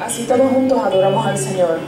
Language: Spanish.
Así todos juntos adoramos al Señor.